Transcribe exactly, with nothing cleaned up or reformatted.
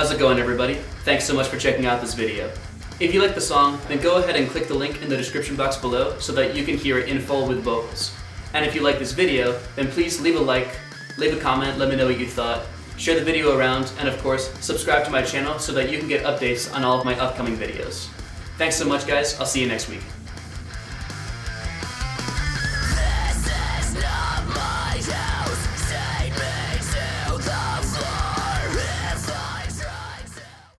How's it going, everybody? Thanks so much for checking out this video. If you like the song, then go ahead and click the link in the description box below so that you can hear it in full with vocals. And if you like this video, then please leave a like, leave a comment, let me know what you thought, share the video around, and of course, subscribe to my channel so that you can get updates on all of my upcoming videos. Thanks so much, guys. I'll see you next week.